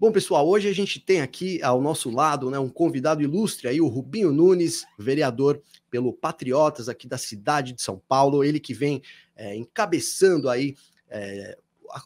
Bom, pessoal, hoje a gente tem aqui ao nosso lado, né, um convidado ilustre, aí, o Rubinho Nunes, vereador pelo Patriotas aqui da cidade de São Paulo, ele que vem encabeçando aí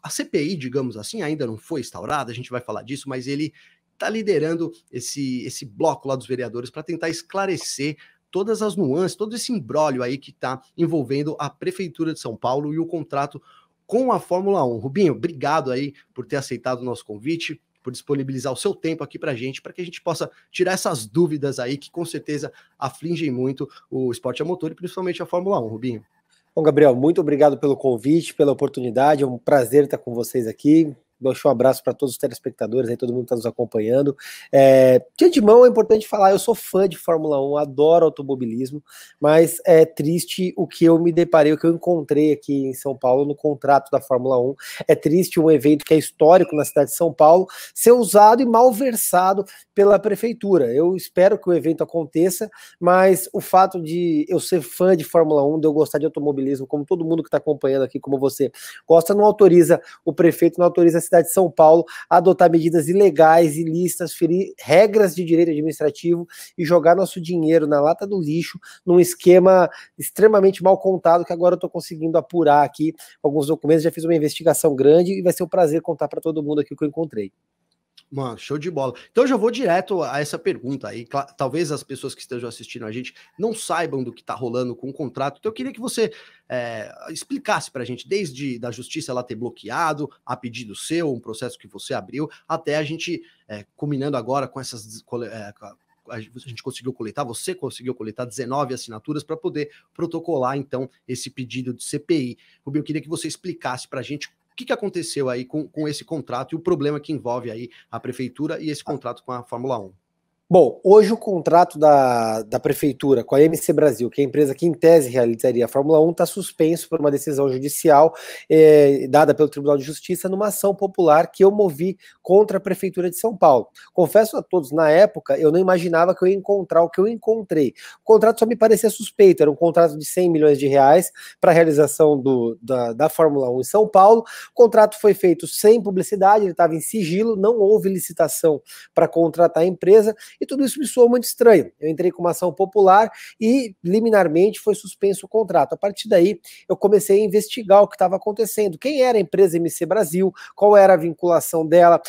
a CPI, digamos assim, ainda não foi instaurada, a gente vai falar disso, mas ele está liderando esse bloco lá dos vereadores para tentar esclarecer todas as nuances, todo esse imbróglio aí que está envolvendo a Prefeitura de São Paulo e o contrato com a Fórmula 1. Rubinho, obrigado aí por ter aceitado o nosso convite, por disponibilizar o seu tempo aqui pra gente, para que a gente possa tirar essas dúvidas aí que com certeza afligem muito o esporte a motor e principalmente a Fórmula 1, Rubinho. Bom, Gabriel, muito obrigado pelo convite, pela oportunidade, é um prazer estar com vocês aqui. Deixo um abraço para todos os telespectadores, aí todo mundo está nos acompanhando. De antemão é importante falar, eu sou fã de Fórmula 1, adoro automobilismo, mas é triste o que eu me deparei, o que eu encontrei aqui em São Paulo no contrato da Fórmula 1. É triste um evento que é histórico na cidade de São Paulo ser usado e malversado pela prefeitura. Eu espero que o evento aconteça, mas o fato de eu ser fã de Fórmula 1, de eu gostar de automobilismo, como todo mundo que está acompanhando aqui, como você gosta, não autoriza o prefeito, não autoriza a cidade de São Paulo a adotar medidas ilegais, ilícitas, ferir regras de direito administrativo e jogar nosso dinheiro na lata do lixo num esquema extremamente mal contado que agora eu tô conseguindo apurar aqui alguns documentos, já fiz uma investigação grande e vai ser um prazer contar para todo mundo aqui o que eu encontrei. Mano, show de bola. Então eu já vou direto a essa pergunta aí. Talvez as pessoas que estejam assistindo a gente não saibam do que está rolando com o contrato. Então eu queria que você explicasse para a gente, desde da justiça ela ter bloqueado, a pedido seu, um processo que você abriu, até a gente, combinando agora com essas... você conseguiu coletar 19 assinaturas para poder protocolar, então, esse pedido de CPI. Rubinho, eu queria que você explicasse para a gente o que aconteceu aí com esse contrato e o problema que envolve aí a prefeitura e esse contrato com a Fórmula 1. Bom, hoje o contrato da prefeitura com a MC Brasil, que é a empresa que em tese realizaria a Fórmula 1, está suspenso por uma decisão judicial dada pelo Tribunal de Justiça numa ação popular que eu movi contra a Prefeitura de São Paulo. Confesso a todos, na época eu não imaginava que eu ia encontrar o que eu encontrei. O contrato só me parecia suspeito, era um contrato de 100 milhões de reais para a realização da Fórmula 1 em São Paulo. O contrato foi feito sem publicidade, ele estava em sigilo, não houve licitação para contratar a empresa. E tudo isso me soou muito estranho. Eu entrei com uma ação popular e, liminarmente, foi suspenso o contrato. A partir daí, eu comecei a investigar o que estava acontecendo. Quem era a empresa MC Brasil? Qual era a vinculação dela?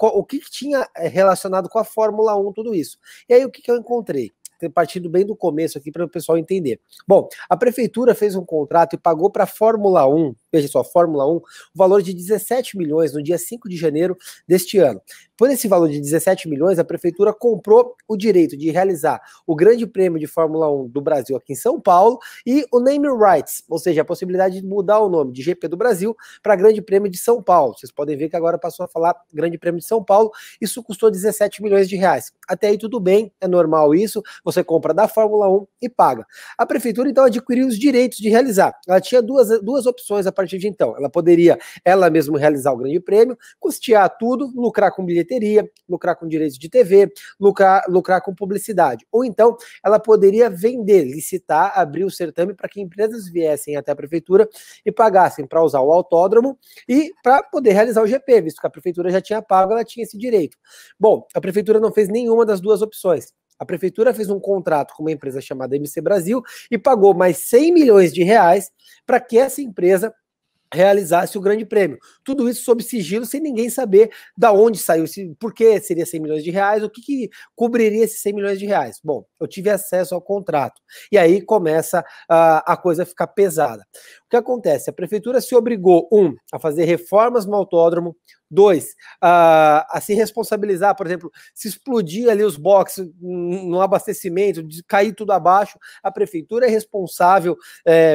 O que tinha relacionado com a Fórmula 1, tudo isso. E aí, o que eu encontrei? Partindo bem do começo aqui para o pessoal entender. Bom, a prefeitura fez um contrato e pagou para a Fórmula 1, veja só, Fórmula 1, o valor de 17 milhões no dia 5 de janeiro deste ano. Por esse valor de 17 milhões, a prefeitura comprou o direito de realizar o Grande Prêmio de Fórmula 1 do Brasil aqui em São Paulo e o Name Rights, ou seja, a possibilidade de mudar o nome de GP do Brasil para Grande Prêmio de São Paulo. Vocês podem ver que agora passou a falar Grande Prêmio de São Paulo, isso custou 17 milhões de reais. Até aí tudo bem, é normal isso, você compra da Fórmula 1 e paga. A prefeitura, então, adquiriu os direitos de realizar. Ela tinha duas opções a partir de então. Ela poderia, ela mesma, realizar o Grande Prêmio, custear tudo, lucrar com bilheteria, lucrar com direitos de TV, lucrar com publicidade. Ou então, ela poderia vender, licitar, abrir o certame para que empresas viessem até a prefeitura e pagassem para usar o autódromo e para poder realizar o GP, visto que a prefeitura já tinha pago, ela tinha esse direito. Bom, a prefeitura não fez nenhuma das duas opções. A prefeitura fez um contrato com uma empresa chamada MC Brasil e pagou mais 100 milhões de reais para que essa empresa realizasse o Grande Prêmio. Tudo isso sob sigilo, sem ninguém saber da onde saiu, por que seria 100 milhões de reais, o que cobriria esses 100 milhões de reais. Bom, eu tive acesso ao contrato. E aí começa a coisa a ficar pesada. O que acontece? A prefeitura se obrigou, a fazer reformas no autódromo, 2, a se responsabilizar, por exemplo, se explodir ali os boxes no abastecimento, de cair tudo abaixo, a prefeitura é responsável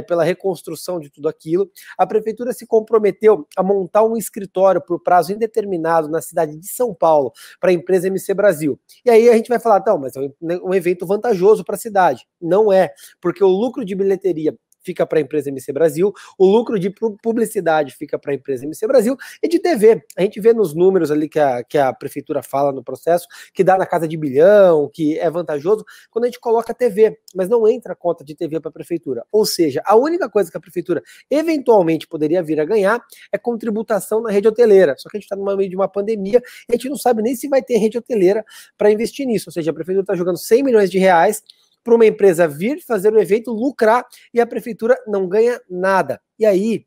pela reconstrução de tudo aquilo. A prefeitura se comprometeu a montar um escritório por prazo indeterminado na cidade de São Paulo para a empresa MC Brasil. E aí a gente vai falar, não, mas é um evento vantajoso para a cidade. Não é, porque o lucro de bilheteria fica para a empresa MC Brasil, o lucro de publicidade fica para a empresa MC Brasil e de TV. A gente vê nos números ali que a prefeitura fala no processo, que dá na casa de bilhão, que é vantajoso, quando a gente coloca TV, mas não entra a conta de TV para a prefeitura. Ou seja, a única coisa que a prefeitura eventualmente poderia vir a ganhar é com tributação na rede hoteleira. Só que a gente está no meio de uma pandemia e a gente não sabe nem se vai ter rede hoteleira para investir nisso. Ou seja, a prefeitura está jogando 100 milhões de reais para uma empresa vir fazer o evento, lucrar, e a prefeitura não ganha nada. E aí,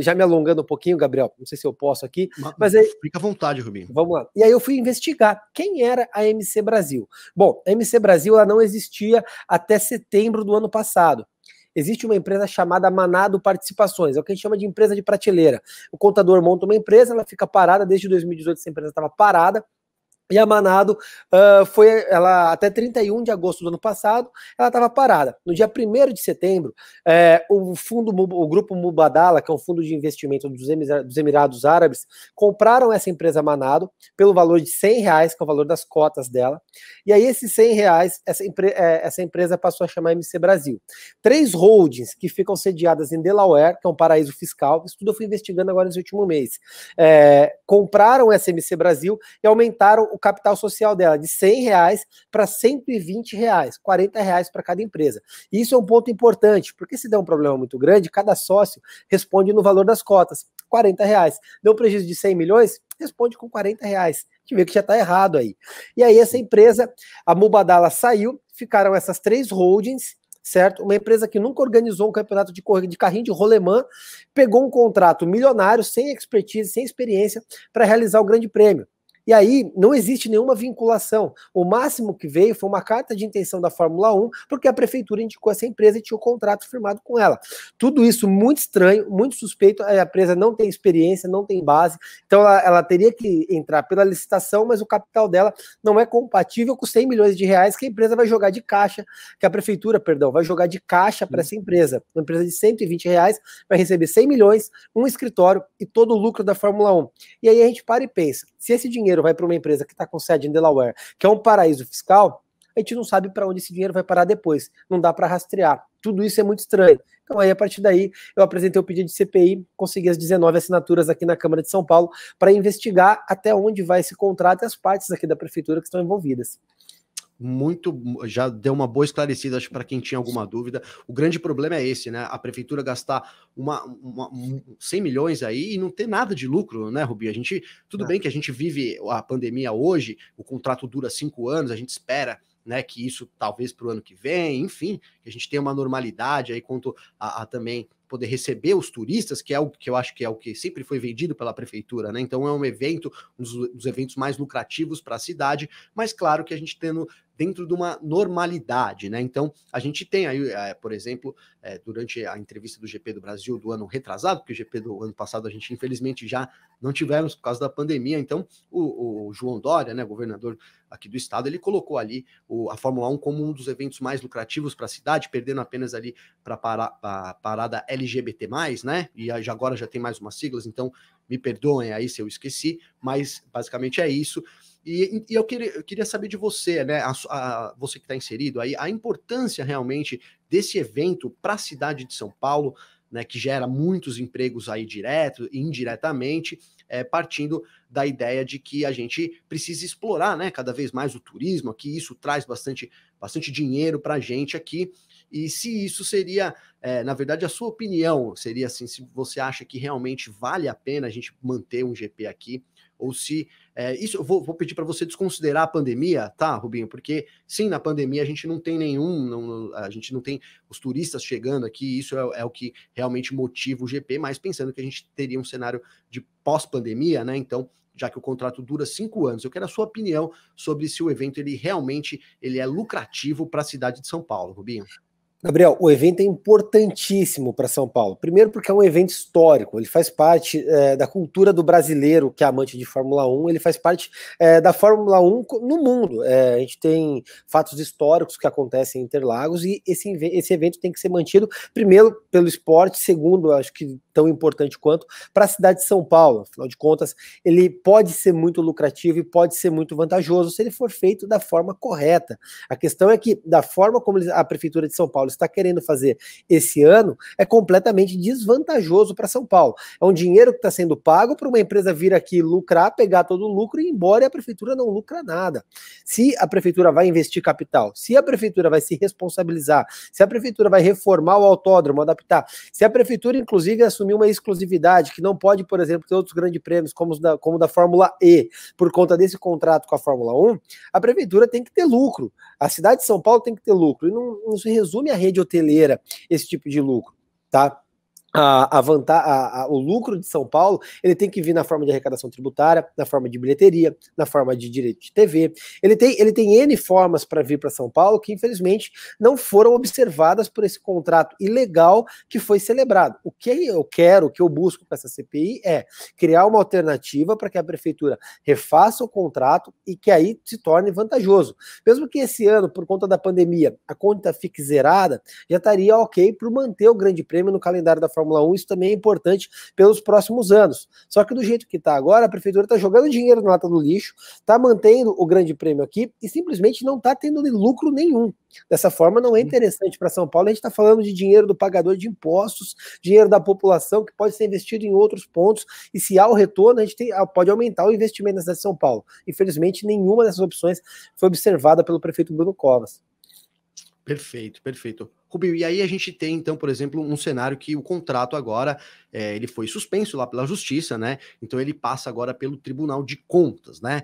já me alongando um pouquinho, Gabriel, não sei se eu posso aqui, mas aí... Fica à vontade, Rubinho. Vamos lá. E aí eu fui investigar quem era a MC Brasil. Bom, a MC Brasil ela não existia até setembro do ano passado. Existe uma empresa chamada Manado Participações, é o que a gente chama de empresa de prateleira. O contador monta uma empresa, ela fica parada, desde 2018 essa empresa estava parada. E a Manado, ela até 31 de agosto do ano passado, ela estava parada. No dia 1º de setembro, o grupo Mubadala, que é um fundo de investimento dos Emirados Árabes, compraram essa empresa Manado pelo valor de R$100, que é o valor das cotas dela. E aí esses R$100, essa empresa passou a chamar MC Brasil. 3 holdings que ficam sediadas em Delaware, que é um paraíso fiscal, isso tudo eu fui investigando agora nesse último mês, compraram essa MC Brasil e aumentaram o capital social dela de R$100 para R$120, R$40 para cada empresa. E isso é um ponto importante, porque se der um problema muito grande, cada sócio responde no valor das cotas, R$40. Deu um prejuízo de 100 milhões? Responde com R$40. A gente vê que já está errado aí. E aí essa empresa, a Mubadala saiu, ficaram essas 3 holdings, certo? Uma empresa que nunca organizou um campeonato de carrinho de rolemã, pegou um contrato milionário, sem expertise, sem experiência, para realizar o Grande Prêmio. E aí não existe nenhuma vinculação. O máximo que veio foi uma carta de intenção da Fórmula 1, porque a prefeitura indicou essa empresa e tinha o contrato firmado com ela. Tudo isso muito estranho, muito suspeito. A empresa não tem experiência, não tem base. Então ela teria que entrar pela licitação, mas o capital dela não é compatível com 100 milhões de reais que a empresa vai jogar de caixa, que a prefeitura, perdão, vai jogar de caixa para essa empresa. Uma empresa de R$120 vai receber 100 milhões, um escritório e todo o lucro da Fórmula 1. E aí a gente para e pensa, se esse dinheiro vai para uma empresa que está com sede em Delaware, que é um paraíso fiscal, a gente não sabe para onde esse dinheiro vai parar depois, não dá para rastrear, tudo isso é muito estranho. Então aí, a partir daí, eu apresentei o pedido de CPI, consegui as 19 assinaturas aqui na Câmara de São Paulo para investigar até onde vai esse contrato e as partes aqui da prefeitura que estão envolvidas. Muito, já deu uma boa esclarecida, acho, para quem tinha alguma dúvida. O grande problema é esse, né? A prefeitura gastar 100 milhões aí e não ter nada de lucro, né, Rubi? A gente, tudo bem que a gente vive a pandemia hoje, o contrato dura 5 anos, a gente espera, né, que isso talvez para o ano que vem, enfim, que a gente tenha uma normalidade aí quanto a também poder receber os turistas, que é o que eu acho que é o que sempre foi vendido pela prefeitura, né? Então é um evento, um dos eventos mais lucrativos para a cidade, mas claro que a gente tendo dentro de uma normalidade, né? Então a gente tem aí, por exemplo, durante a entrevista do GP do Brasil do ano retrasado, porque o GP do ano passado a gente infelizmente já não tivemos por causa da pandemia, então o João Doria, né, governador aqui do estado, ele colocou ali a Fórmula 1 como um dos eventos mais lucrativos para a cidade, perdendo apenas ali para a parada LGBT+, né? E agora já tem mais umas siglas, então me perdoem aí se eu esqueci, mas basicamente é isso. E eu queria saber de você, né? Você que está inserido aí, a importância realmente desse evento para a cidade de São Paulo, né? Que gera muitos empregos aí direto e indiretamente, partindo da ideia de que a gente precisa explorar, né, cada vez mais o turismo, que isso traz bastante dinheiro para a gente aqui. E se isso seria, na verdade, a sua opinião, seria assim, se você acha que realmente vale a pena a gente manter um GP aqui, ou se, isso eu vou pedir para você desconsiderar a pandemia, tá, Rubinho? Porque, sim, na pandemia a gente não tem a gente não tem os turistas chegando aqui, isso é o que realmente motiva o GP, mas pensando que a gente teria um cenário de pós-pandemia, né, então, já que o contrato dura 5 anos, eu quero a sua opinião sobre se o evento, ele realmente é lucrativo para a cidade de São Paulo, Rubinho. Gabriel, o evento é importantíssimo para São Paulo. Primeiro porque é um evento histórico, ele faz parte da cultura do brasileiro que é amante de Fórmula 1, ele faz parte da Fórmula 1 no mundo. A gente tem fatos históricos que acontecem em Interlagos e esse evento tem que ser mantido, primeiro, pelo esporte, segundo, acho que tão importante quanto, para a cidade de São Paulo. Afinal de contas, ele pode ser muito lucrativo e pode ser muito vantajoso se ele for feito da forma correta. A questão é que, da forma como a Prefeitura de São Paulo Paulo está querendo fazer esse ano é completamente desvantajoso para São Paulo. É um dinheiro que está sendo pago para uma empresa vir aqui lucrar, pegar todo o lucro e ir embora, e a prefeitura não lucra nada. Se a prefeitura vai investir capital, se a prefeitura vai se responsabilizar, se a prefeitura vai reformar o autódromo, adaptar, se a prefeitura inclusive assumir uma exclusividade que não pode, por exemplo, ter outros grandes prêmios como da Fórmula E, por conta desse contrato com a Fórmula 1, a prefeitura tem que ter lucro. A cidade de São Paulo tem que ter lucro, e não se resume à rede hoteleira esse tipo de lucro, tá? O lucro de São Paulo, ele tem que vir na forma de arrecadação tributária, na forma de bilheteria, na forma de direito de TV. Ele tem N formas para vir para São Paulo que, infelizmente, não foram observadas por esse contrato ilegal que foi celebrado. O que eu quero, o que eu busco com essa CPI é criar uma alternativa para que a prefeitura refaça o contrato e que aí se torne vantajoso. Mesmo que esse ano, por conta da pandemia, a conta fique zerada, já estaria ok para manter o Grande Prêmio no calendário da Fórmula 1, isso também é importante pelos próximos anos. Só que do jeito que está agora, a prefeitura está jogando dinheiro na lata do lixo, está mantendo o Grande Prêmio aqui e simplesmente não está tendo lucro nenhum. Dessa forma, não é interessante para São Paulo. A gente está falando de dinheiro do pagador de impostos, dinheiro da população que pode ser investido em outros pontos, e se há o retorno, a gente pode aumentar o investimento na cidade de São Paulo. Infelizmente, nenhuma dessas opções foi observada pelo prefeito Bruno Covas. Perfeito, perfeito. Rubinho, e aí a gente tem, então, por exemplo, um cenário que o contrato agora, ele foi suspenso lá pela Justiça, né? Então ele passa agora pelo Tribunal de Contas, né?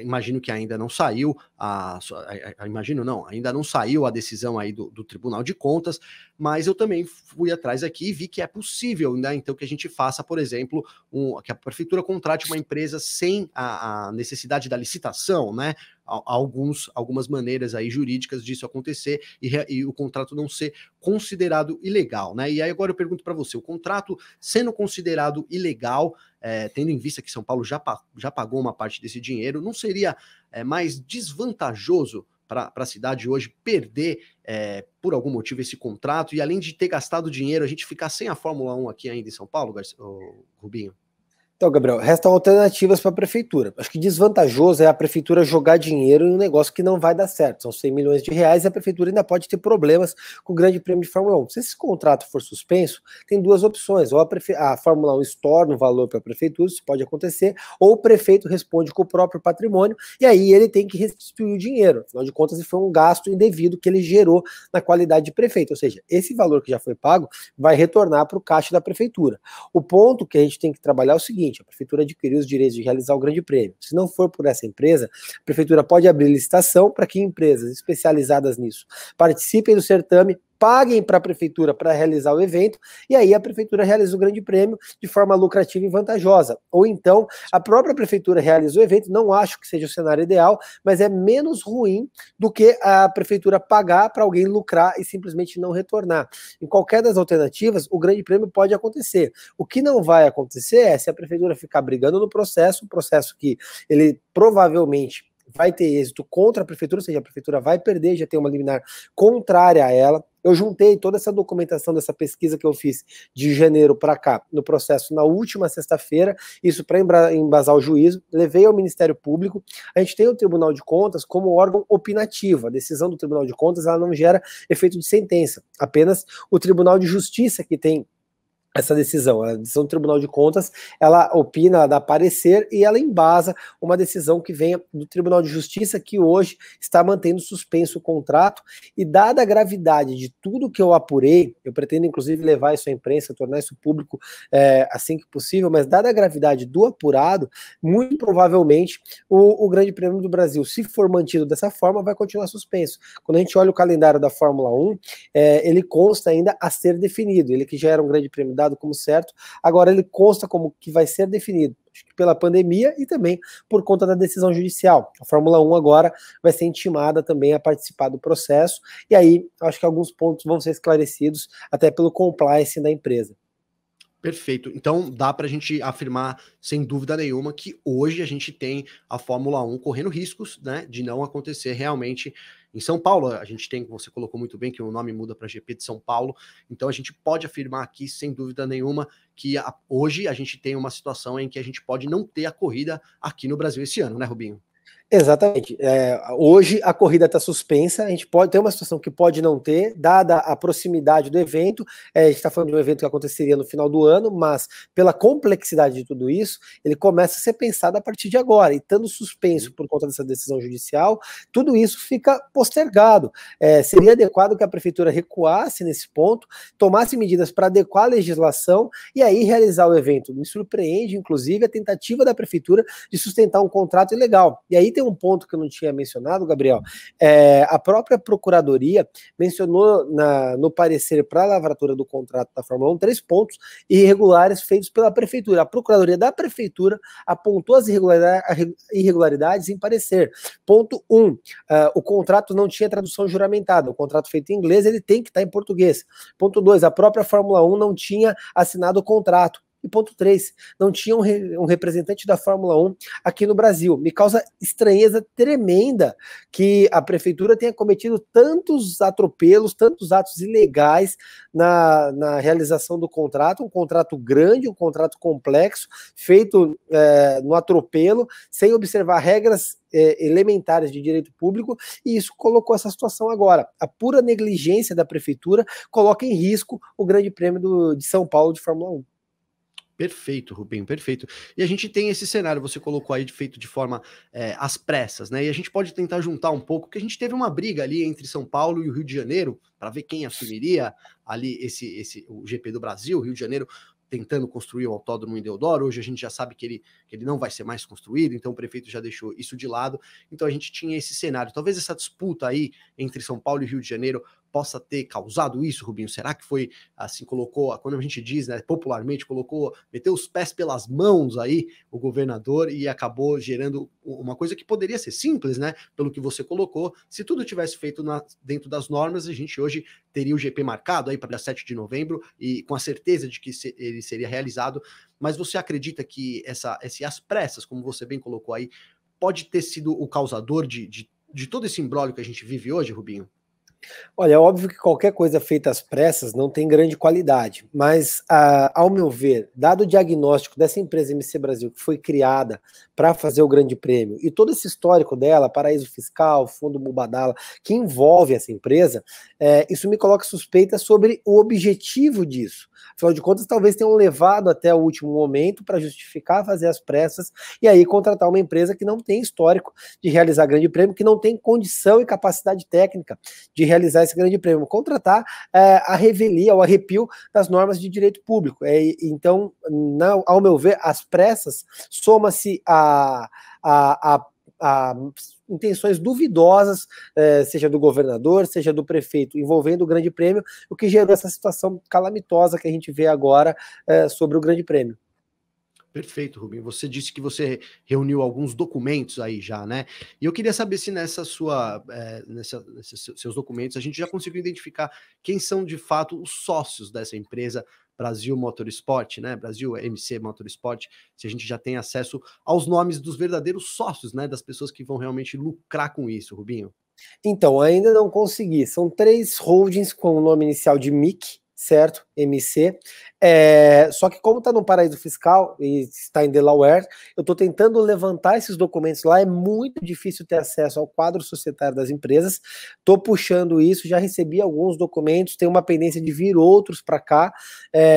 Imagino que ainda não saiu, ainda não saiu a decisão aí do Tribunal de Contas, mas eu também fui atrás aqui e vi que é possível, né? Então que a gente faça, por exemplo, que a Prefeitura contrate uma empresa sem a necessidade da licitação, né? Algumas maneiras aí jurídicas disso acontecer e o contrato não ser considerado ilegal, né? E aí agora eu pergunto para você, o contrato sendo considerado ilegal, tendo em vista que São Paulo já pagou uma parte desse dinheiro, não seria mais desvantajoso para a cidade hoje perder, por algum motivo, esse contrato? E além de ter gastado dinheiro, a gente ficar sem a Fórmula 1 aqui ainda em São Paulo, Rubinho? Então, Gabriel, restam alternativas para a prefeitura. Acho que desvantajoso é a prefeitura jogar dinheiro em um negócio que não vai dar certo. São 100 milhões de reais e a prefeitura ainda pode ter problemas com o Grande Prêmio de Fórmula 1. Se esse contrato for suspenso, tem duas opções. Ou a Fórmula 1 estorna o valor para a prefeitura, isso pode acontecer, ou o prefeito responde com o próprio patrimônio e aí ele tem que restituir o dinheiro. Afinal de contas, foi um gasto indevido que ele gerou na qualidade de prefeito. Ou seja, esse valor que já foi pago vai retornar para o caixa da prefeitura. O ponto que a gente tem que trabalhar é o seguinte: a prefeitura adquiriu os direitos de realizar o Grande Prêmio. Se não for por essa empresa, a prefeitura pode abrir licitação para que empresas especializadas nisso participem do certame, paguem para a prefeitura para realizar o evento, e aí a prefeitura realiza o Grande Prêmio de forma lucrativa e vantajosa. Ou então, a própria prefeitura realiza o evento, não acho que seja o cenário ideal, mas é menos ruim do que a prefeitura pagar para alguém lucrar e simplesmente não retornar. Em qualquer das alternativas, o Grande Prêmio pode acontecer. O que não vai acontecer é se a prefeitura ficar brigando no processo, um processo que ele provavelmente vai ter êxito contra a prefeitura, ou seja, a prefeitura vai perder, já tem uma liminar contrária a ela. Eu juntei toda essa documentação dessa pesquisa que eu fiz de janeiro para cá, no processo na última sexta-feira, isso para embasar o juízo, levei ao Ministério Público. A gente tem o Tribunal de Contas como órgão opinativo. A decisão do Tribunal de Contas, ela não gera efeito de sentença, apenas o Tribunal de Justiça que tem essa decisão. A decisão do Tribunal de Contas, ela opina, ela dá parecer e ela embasa uma decisão que venha do Tribunal de Justiça, que hoje está mantendo suspenso o contrato. E dada a gravidade de tudo que eu apurei, eu pretendo inclusive levar isso à imprensa, tornar isso público assim que possível, mas dada a gravidade do apurado, muito provavelmente o Grande Prêmio do Brasil, se for mantido dessa forma, vai continuar suspenso. Quando a gente olha o calendário da Fórmula 1, ele consta ainda a ser definido, ele que já era um Grande Prêmio da como certo, agora ele consta como que vai ser definido pela pandemia e também por conta da decisão judicial. A Fórmula 1 agora vai ser intimada também a participar do processo, e aí acho que alguns pontos vão ser esclarecidos até pelo compliance da empresa. Perfeito. Então dá para a gente afirmar sem dúvida nenhuma que hoje a gente tem a Fórmula 1 correndo riscos, né, de não acontecer realmente em São Paulo. A gente tem, você colocou muito bem, que o nome muda para GP de São Paulo. Então a gente pode afirmar aqui sem dúvida nenhuma que hoje a gente tem uma situação em que a gente pode não ter a corrida aqui no Brasil esse ano, né, Rubinho? Exatamente. Hoje a corrida está suspensa, a gente pode ter uma situação que pode não ter, dada a proximidade do evento. A gente está falando de um evento que aconteceria no final do ano, mas pela complexidade de tudo isso, ele começa a ser pensado a partir de agora, e estando suspenso por conta dessa decisão judicial, tudo isso fica postergado. Seria adequado que a prefeitura recuasse nesse ponto, tomasse medidas para adequar a legislação e aí realizar o evento. Me surpreende, inclusive, a tentativa da prefeitura de sustentar um contrato ilegal. E aí tem um ponto que eu não tinha mencionado, Gabriel. A própria Procuradoria mencionou no parecer para a lavratura do contrato da Fórmula 1 3 pontos irregulares feitos pela Prefeitura. A Procuradoria da Prefeitura apontou as irregularidades em parecer. Ponto 1. O contrato não tinha tradução juramentada. O contrato feito em inglês ele tem que estar em português. Ponto 2. A própria Fórmula 1 não tinha assinado o contrato. E ponto 3, não tinha um representante da Fórmula 1 aqui no Brasil. Me causa estranheza tremenda que a prefeitura tenha cometido tantos atropelos, tantos atos ilegais na realização do contrato, um contrato grande, um contrato complexo, feito no atropelo, sem observar regras elementares de direito público, e isso colocou essa situação agora. A pura negligência da prefeitura coloca em risco o Grande Prêmio de São Paulo de Fórmula 1. Perfeito, Rubinho, perfeito. E a gente tem esse cenário, você colocou aí, feito de forma às pressas, né? E a gente pode tentar juntar um pouco, porque a gente teve uma briga ali entre São Paulo e o Rio de Janeiro, para ver quem assumiria ali o GP do Brasil, Rio de Janeiro, tentando construir o autódromo em Deodoro. Hoje a gente já sabe que ele não vai ser mais construído, então o prefeito já deixou isso de lado. Então a gente tinha esse cenário. Talvez essa disputa aí entre São Paulo e Rio de Janeiro possa ter causado isso, Rubinho? Será que foi assim, colocou, quando a gente diz, né, popularmente, meteu os pés pelas mãos aí o governador e acabou gerando uma coisa que poderia ser simples, né, pelo que você colocou. Se tudo tivesse feito dentro das normas, a gente hoje teria o GP marcado aí para dia 7 de novembro e com a certeza de que ele seria realizado, mas você acredita que as pressas, como você bem colocou aí, pode ter sido o causador de todo esse imbróglio que a gente vive hoje, Rubinho? Olha, é óbvio que qualquer coisa feita às pressas não tem grande qualidade, mas ao meu ver, dado o diagnóstico dessa empresa MC Brasil, que foi criada para fazer o Grande Prêmio, e todo esse histórico dela, paraíso fiscal, fundo Mubadala, que envolve essa empresa, isso me coloca suspeita sobre o objetivo disso. Afinal de contas, talvez tenham levado até o último momento para justificar fazer as pressas e aí contratar uma empresa que não tem histórico de realizar Grande Prêmio, que não tem condição e capacidade técnica de realizar esse Grande Prêmio, contratar a revelia, o arrepio das normas de direito público. Então, ao meu ver, as pressas soma-se a intenções duvidosas, seja do governador, seja do prefeito, envolvendo o Grande Prêmio, o que gerou essa situação calamitosa que a gente vê agora sobre o Grande Prêmio. Perfeito, Rubinho. Você disse que você reuniu alguns documentos aí já, né? E eu queria saber se nesses seus documentos a gente já conseguiu identificar quem são de fato os sócios dessa empresa Brasil Motorsport, né? Brasil MC Motorsport, se a gente já tem acesso aos nomes dos verdadeiros sócios, né? Das pessoas que vão realmente lucrar com isso, Rubinho. Então, ainda não consegui. São 3 holdings com o nome inicial de MIC, certo? MC. Só que como está no paraíso fiscal e está em Delaware, eu estou tentando levantar esses documentos lá, é muito difícil ter acesso ao quadro societário das empresas, estou puxando isso, já recebi alguns documentos, tem uma pendência de vir outros para cá,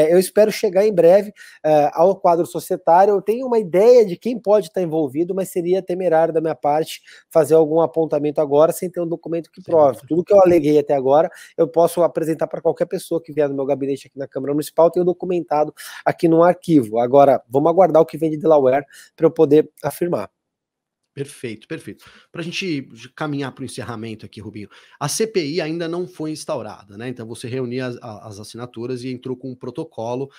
eu espero chegar em breve ao quadro societário. Eu tenho uma ideia de quem pode estar envolvido, mas seria temerário da minha parte fazer algum apontamento agora sem ter um documento que prove. Tudo que eu aleguei até agora, eu posso apresentar para qualquer pessoa que vier no meu gabinete aqui na Câmara Municipal, tenho documentado aqui no arquivo. Agora, vamos aguardar o que vem de Delaware para eu poder afirmar. Perfeito, perfeito. Para a gente caminhar para o encerramento aqui, Rubinho, a CPI ainda não foi instaurada, né? Então você reuniu as assinaturas e entrou com um protocolo.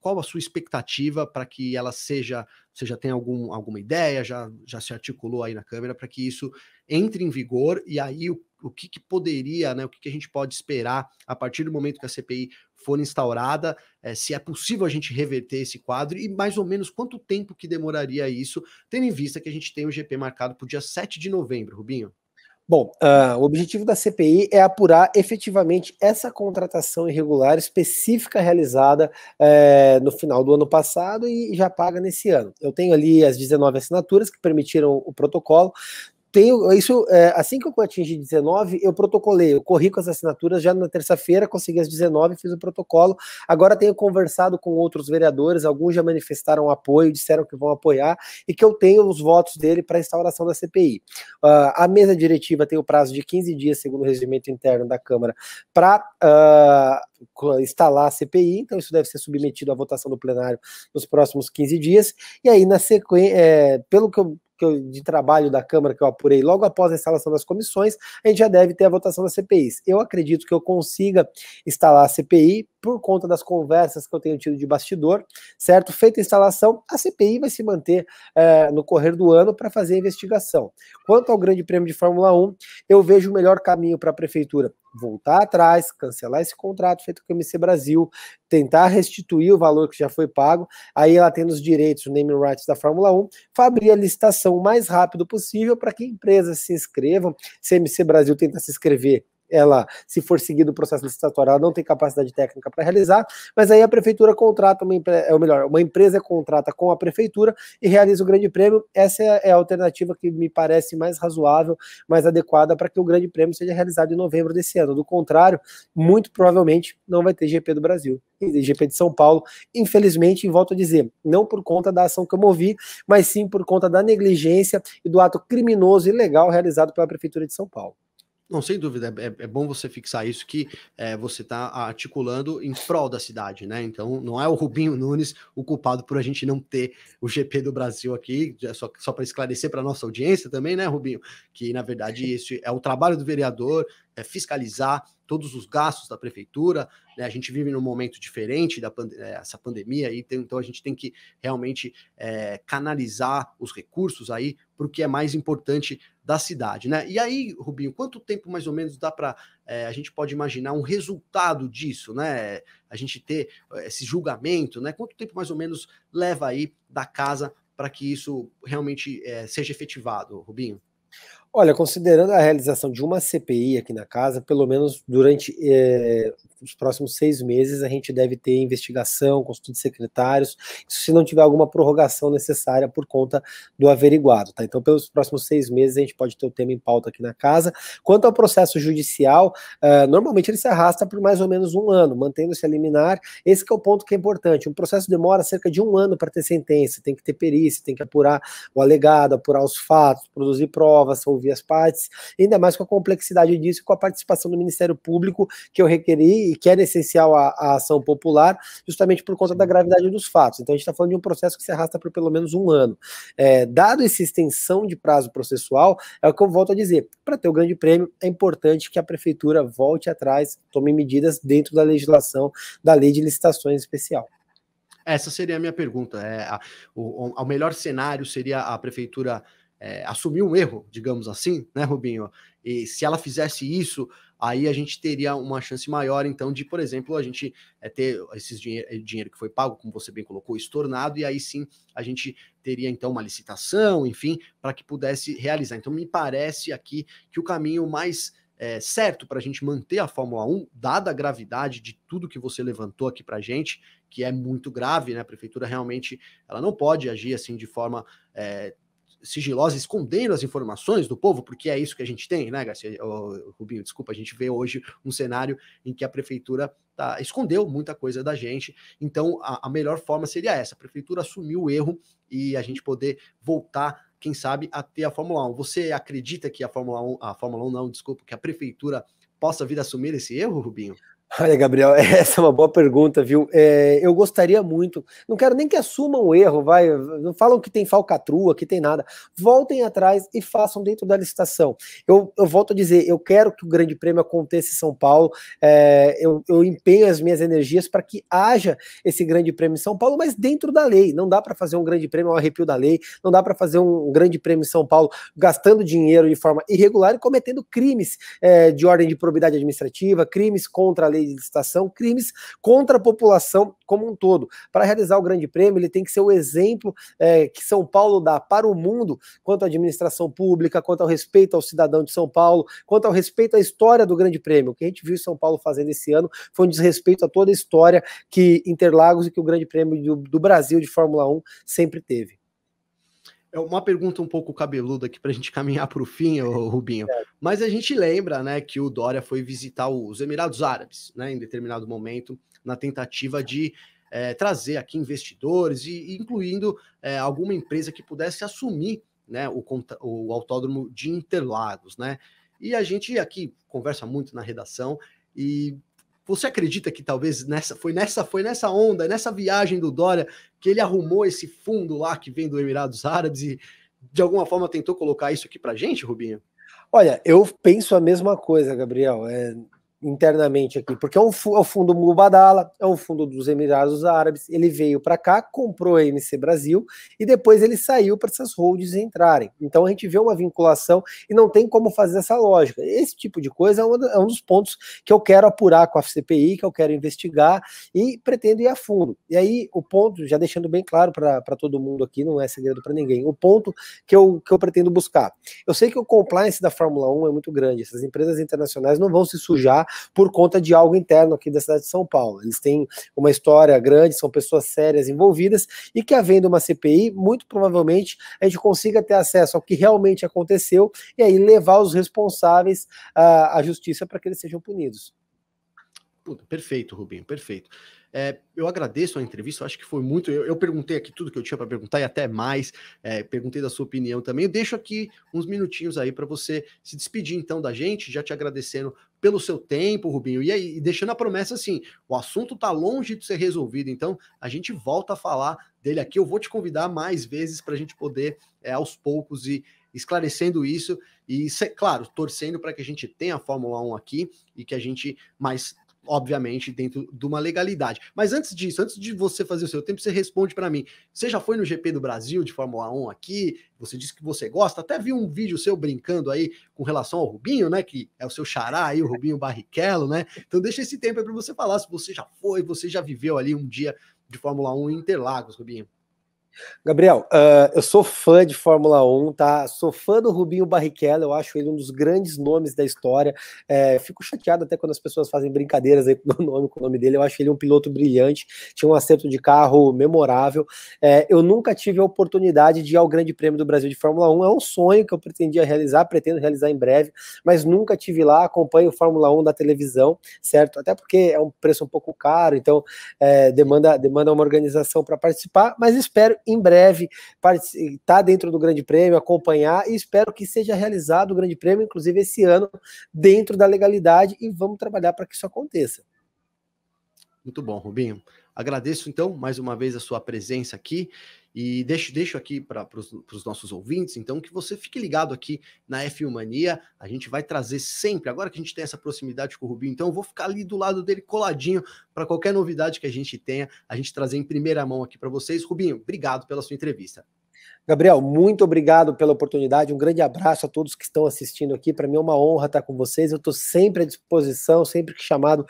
Qual a sua expectativa para que ela seja... Você já tem alguma ideia, já se articulou aí na Câmara para que isso entre em vigor, e aí o que poderia, né? O que a gente pode esperar a partir do momento que a CPI for instaurada, se é possível a gente reverter esse quadro e mais ou menos quanto tempo que demoraria isso, tendo em vista que a gente tem o GP marcado para o dia 7 de novembro, Rubinho? Bom, o objetivo da CPI é apurar efetivamente essa contratação irregular específica realizada no final do ano passado e já paga nesse ano. Eu tenho ali as 19 assinaturas que permitiram o protocolo. Tenho isso, assim que eu atingi 19, eu protocolei, eu corri com as assinaturas já na terça-feira, consegui as 19, fiz o protocolo. Agora tenho conversado com outros vereadores, alguns já manifestaram apoio, disseram que vão apoiar e que eu tenho os votos dele para a instauração da CPI. A mesa diretiva tem o prazo de 15 dias, segundo o regimento interno da Câmara, para instalar a CPI, então isso deve ser submetido à votação do plenário nos próximos 15 dias. E aí, na sequência, pelo que eu de trabalho da Câmara que eu apurei logo após a instalação das comissões, a gente já deve ter a votação das CPIs. Eu acredito que eu consiga instalar a CPI por conta das conversas que eu tenho tido de bastidor, certo? Feita a instalação, a CPI vai se manter no correr do ano para fazer a investigação. Quanto ao Grande Prêmio de Fórmula 1, eu vejo o melhor caminho para a Prefeitura voltar atrás, cancelar esse contrato feito com o MC Brasil, tentar restituir o valor que já foi pago, aí ela tendo os direitos, o naming rights da Fórmula 1, abrir a licitação o mais rápido possível para que empresas se inscrevam. Se a MC Brasil tenta se inscrever, ela, se for seguido o processo licitatório, ela não tem capacidade técnica para realizar, mas aí a prefeitura contrata, uma empresa contrata com a prefeitura e realiza o grande prêmio. Essa é a alternativa que me parece mais razoável, mais adequada para que o grande prêmio seja realizado em novembro desse ano. Do contrário, muito provavelmente não vai ter GP do Brasil e GP de São Paulo, infelizmente, e volto a dizer, não por conta da ação que eu movi, mas sim por conta da negligência e do ato criminoso e ilegal realizado pela Prefeitura de São Paulo. Não, sem dúvida, é bom você fixar isso, que você está articulando em prol da cidade, né? Então, não é o Rubinho Nunes o culpado por a gente não ter o GP do Brasil aqui, só para esclarecer para a nossa audiência também, né, Rubinho? Que, na verdade, isso é o trabalho do vereador, é fiscalizar todos os gastos da prefeitura, né? A gente vive num momento diferente dessa pandemia, e então a gente tem que realmente canalizar os recursos aí para o que é mais importante da cidade, né? E aí, Rubinho, quanto tempo mais ou menos dá para a gente pode imaginar um resultado disso, né? A gente ter esse julgamento, né? Quanto tempo mais ou menos leva aí da casa para que isso realmente seja efetivado, Rubinho? Olha, considerando a realização de uma CPI aqui na casa, pelo menos durante os próximos 6 meses a gente deve ter investigação, consulta de secretários, se não tiver alguma prorrogação necessária por conta do averiguado, tá? Então, pelos próximos 6 meses a gente pode ter o tema em pauta aqui na casa. Quanto ao processo judicial, normalmente ele se arrasta por mais ou menos 1 ano, mantendo-se a liminar. Esse que é o ponto que é importante. Um processo demora cerca de 1 ano para ter sentença, tem que ter perícia, tem que apurar o alegado, apurar os fatos, produzir provas, ouvir as partes, ainda mais com a complexidade disso, com a participação do Ministério Público que eu requeri e que era essencial à ação popular, justamente por conta da gravidade dos fatos. Então a gente está falando de um processo que se arrasta por pelo menos 1 ano. Dado essa extensão de prazo processual, é o que eu volto a dizer, para ter o grande prêmio é importante que a prefeitura volte atrás, tome medidas dentro da legislação da lei de licitações especial. Essa seria a minha pergunta. O melhor cenário seria a prefeitura assumir um erro, digamos assim, né, Rubinho? E se ela fizesse isso, aí a gente teria uma chance maior, então, de, por exemplo, a gente ter esse dinheiro que foi pago, como você bem colocou, estornado, e aí sim a gente teria, então, uma licitação, enfim, para que pudesse realizar. Então, me parece aqui que o caminho mais certo para a gente manter a Fórmula 1, dada a gravidade de tudo que você levantou aqui para a gente, que é muito grave, né? A prefeitura realmente ela não pode agir assim de forma sigilosa, escondendo as informações do povo, porque é isso que a gente tem, né, Garcia? Rubinho, desculpa, a gente vê hoje um cenário em que a prefeitura escondeu muita coisa da gente. Então, a melhor forma seria essa, a prefeitura assumir o erro e a gente poder voltar, quem sabe, a ter a Fórmula 1. Você acredita que que a prefeitura possa vir a assumir esse erro, Rubinho? Olha, Gabriel, essa é uma boa pergunta, viu? Eu gostaria muito, não quero nem que assumam o erro, vai, não falam que tem falcatrua, que tem nada, voltem atrás e façam dentro da licitação. Eu volto a dizer, eu quero que o grande prêmio aconteça em São Paulo, eu empenho as minhas energias para que haja esse grande prêmio em São Paulo, mas dentro da lei. Não dá para fazer um grande prêmio ao arrepio da lei, não dá para fazer um grande prêmio em São Paulo gastando dinheiro de forma irregular e cometendo crimes de ordem de probidade administrativa, crimes contra a lei lei de licitação, crimes contra a população como um todo. Para realizar o Grande Prêmio, ele tem que ser o exemplo que São Paulo dá para o mundo quanto à administração pública, quanto ao respeito ao cidadão de São Paulo, quanto ao respeito à história do Grande Prêmio. O que a gente viu São Paulo fazendo esse ano foi um desrespeito a toda a história que Interlagos e que o Grande Prêmio do Brasil de Fórmula 1 sempre teve. É uma pergunta um pouco cabeluda aqui para a gente caminhar para o fim, Rubinho. Mas a gente lembra, né, que o Doria foi visitar os Emirados Árabes, né, em determinado momento, na tentativa de trazer aqui investidores e incluindo alguma empresa que pudesse assumir, né, o autódromo de Interlagos, né? E a gente aqui conversa muito na redação e você acredita que talvez foi nessa onda, nessa viagem do Doria, que ele arrumou esse fundo lá que vem do Emirados Árabes e de alguma forma tentou colocar isso aqui pra gente, Rubinho? Olha, eu penso a mesma coisa, Gabriel, internamente aqui, porque é o fundo Mubadala, é um fundo dos Emirados Árabes, ele veio para cá, comprou a MC Brasil e depois ele saiu para essas holdings entrarem. Então a gente vê uma vinculação e não tem como fazer essa lógica. Esse tipo de coisa é um dos pontos que eu quero apurar com a CPI, que eu quero investigar e pretendo ir a fundo. E aí o ponto, já deixando bem claro para todo mundo aqui, não é segredo para ninguém, o ponto que eu pretendo buscar. Eu sei que o compliance da Fórmula 1 é muito grande, essas empresas internacionais não vão se sujar por conta de algo interno aqui da cidade de São Paulo. Eles têm uma história grande, são pessoas sérias envolvidas e que, havendo uma CPI, muito provavelmente a gente consiga ter acesso ao que realmente aconteceu e aí levar os responsáveis à justiça para que eles sejam punidos. Perfeito, Rubinho, perfeito. Eu agradeço a entrevista, eu acho que foi muito. Eu perguntei aqui tudo que eu tinha para perguntar e até mais. Perguntei da sua opinião também. Eu deixo aqui uns minutinhos aí para você se despedir então da gente, já te agradecendo pelo seu tempo, Rubinho. E aí, deixando a promessa assim: o assunto tá longe de ser resolvido, então a gente volta a falar dele aqui. Eu vou te convidar mais vezes para a gente poder, aos poucos, ir esclarecendo isso e, claro, torcendo para que a gente tenha a Fórmula 1 aqui e que a gente mais. Obviamente, dentro de uma legalidade. Mas antes disso, antes de você fazer o seu tempo, você responde para mim. Você já foi no GP do Brasil de Fórmula 1 aqui? Você disse que você gosta. Até vi um vídeo seu brincando aí com relação ao Rubinho, né? Que é o seu xará aí, o Rubinho Barrichello, né? Então deixa esse tempo aí para você falar se você já foi, você já viveu ali um dia de Fórmula 1 em Interlagos, Rubinho. Gabriel, eu sou fã de Fórmula 1, tá? Sou fã do Rubinho Barrichello, eu acho ele um dos grandes nomes da história. Fico chateado até quando as pessoas fazem brincadeiras aí com o nome dele. Eu acho ele um piloto brilhante, tinha um acerto de carro memorável. Eu nunca tive a oportunidade de ir ao Grande Prêmio do Brasil de Fórmula 1, é um sonho que eu pretendo realizar em breve, mas nunca tive lá. Acompanho o Fórmula 1 da televisão, certo? Até porque é um preço um pouco caro, então demanda uma organização para participar, mas espero em breve estar dentro do Grande Prêmio, acompanhar, e espero que seja realizado o Grande Prêmio, inclusive esse ano, dentro da legalidade, e vamos trabalhar para que isso aconteça. Muito bom, Rubinho. Agradeço, então, mais uma vez a sua presença aqui, e deixo aqui para os nossos ouvintes, então, que você fique ligado aqui na F1Mania. A gente vai trazer sempre, agora que a gente tem essa proximidade com o Rubinho, então eu vou ficar ali do lado dele coladinho para qualquer novidade que a gente tenha, a gente trazer em primeira mão aqui para vocês. Rubinho, obrigado pela sua entrevista. Gabriel, muito obrigado pela oportunidade, um grande abraço a todos que estão assistindo aqui, para mim é uma honra estar com vocês, eu estou sempre à disposição, sempre que chamado,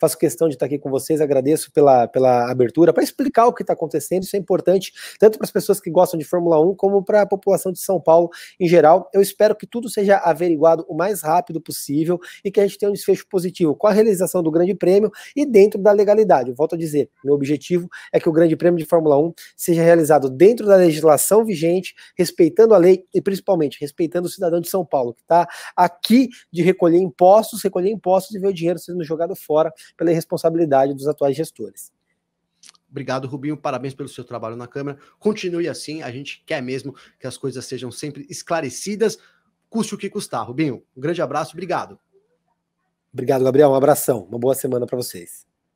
faço questão de estar aqui com vocês, agradeço pela abertura, para explicar o que está acontecendo, isso é importante, tanto para as pessoas que gostam de Fórmula 1, como para a população de São Paulo em geral. Eu espero que tudo seja averiguado o mais rápido possível e que a gente tenha um desfecho positivo com a realização do Grande Prêmio e dentro da legalidade. Eu volto a dizer, meu objetivo é que o Grande Prêmio de Fórmula 1 seja realizado dentro da legislação vigente, respeitando a lei e principalmente respeitando o cidadão de São Paulo, que está aqui de recolher impostos e ver o dinheiro sendo jogado fora pela irresponsabilidade dos atuais gestores. Obrigado, Rubinho, parabéns pelo seu trabalho na Câmara, continue assim, a gente quer mesmo que as coisas sejam sempre esclarecidas, custe o que custar. Rubinho, um grande abraço, obrigado. Obrigado, Gabriel, um abração, uma boa semana para vocês.